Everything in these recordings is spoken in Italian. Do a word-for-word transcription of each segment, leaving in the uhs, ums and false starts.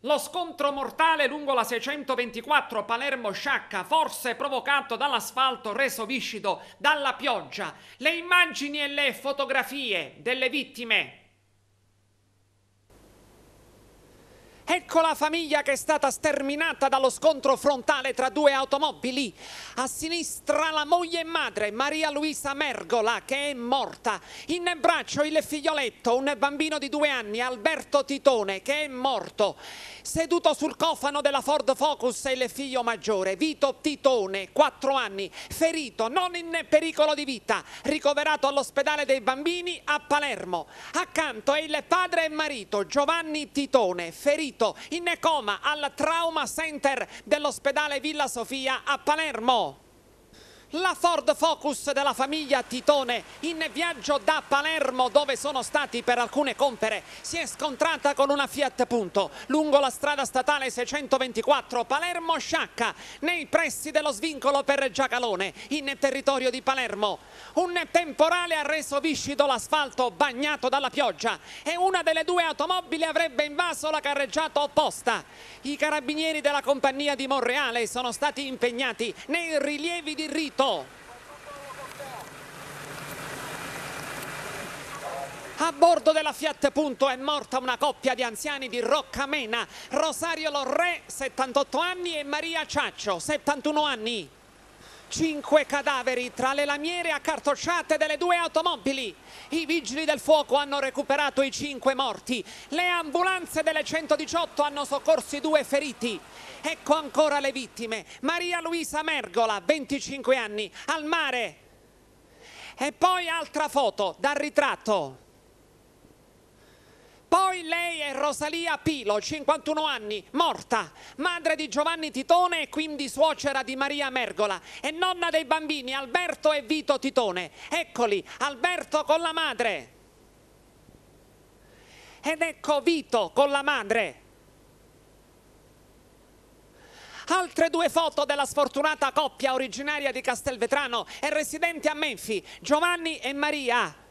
Lo scontro mortale lungo la seicentoventiquattro Palermo-Sciacca, forse provocato dall'asfalto reso viscido dalla pioggia. Le immagini e le fotografie delle vittime. Ecco la famiglia che è stata sterminata dallo scontro frontale tra due automobili. A sinistra la moglie e madre, Maria Luisa Mergola, che è morta. In braccio il figlioletto, un bambino di due anni, Alberto Titone, che è morto. Seduto sul cofano della Ford Focus è il figlio maggiore, Vito Titone, quattro anni, ferito, non in pericolo di vita, ricoverato all'ospedale dei bambini a Palermo. Accanto è il padre e marito, Giovanni Titone, ferito, in coma al Trauma Center dell'ospedale Villa Sofia a Palermo. La Ford Focus della famiglia Titone, in viaggio da Palermo dove sono stati per alcune compere, si è scontrata con una Fiat Punto lungo la strada statale seicentoventiquattro Palermo-Sciacca, nei pressi dello svincolo per Giacalone, in territorio di Palermo. Un temporale ha reso viscido l'asfalto bagnato dalla pioggia e una delle due automobili avrebbe invaso la carreggiata opposta. I carabinieri della compagnia di Monreale sono stati impegnati nei rilievi di rito. A bordo della Fiat Punto è morta una coppia di anziani di Roccamena, Rosario Lo Re, settantotto anni, e Maria Ciaccio, settantuno anni. Cinque cadaveri tra le lamiere accartocciate delle due automobili. I vigili del fuoco hanno recuperato i cinque morti. Le ambulanze delle centodiciotto hanno soccorso i due feriti. Ecco ancora le vittime. Maria Luisa Mergola, venticinque anni, al mare. E poi altra foto dal ritratto. Poi lei è Rosalia Pilo, cinquantuno anni, morta, madre di Giovanni Titone e quindi suocera di Maria Mergola e nonna dei bambini Alberto e Vito Titone. Eccoli, Alberto con la madre. Ed ecco Vito con la madre. Altre due foto della sfortunata coppia originaria di Castelvetrano e residente a Menfi, Giovanni e Maria.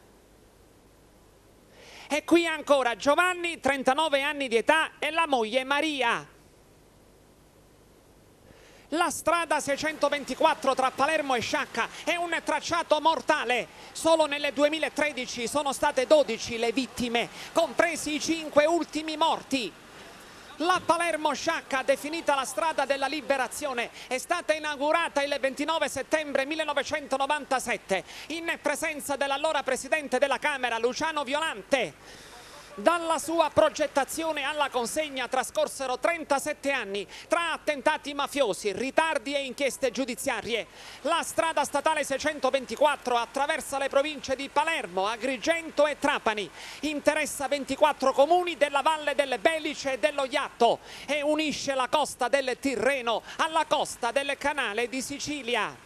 E qui ancora Giovanni, trentanove anni di età, e la moglie Maria. La strada seicentoventiquattro tra Palermo e Sciacca è un tracciato mortale. Solo nel duemilatredici sono state dodici le vittime, compresi i cinque ultimi morti. La Palermo-Sciacca, definita la strada della liberazione, è stata inaugurata il ventinove settembre millenovecentonovantasette in presenza dell'allora presidente della Camera Luciano Violante. Dalla sua progettazione alla consegna trascorsero trentasette anni tra attentati mafiosi, ritardi e inchieste giudiziarie. La strada statale seicentoventiquattro attraversa le province di Palermo, Agrigento e Trapani, interessa ventiquattro comuni della Valle delle Belice e dello Iatto e unisce la costa del Tirreno alla costa del Canale di Sicilia.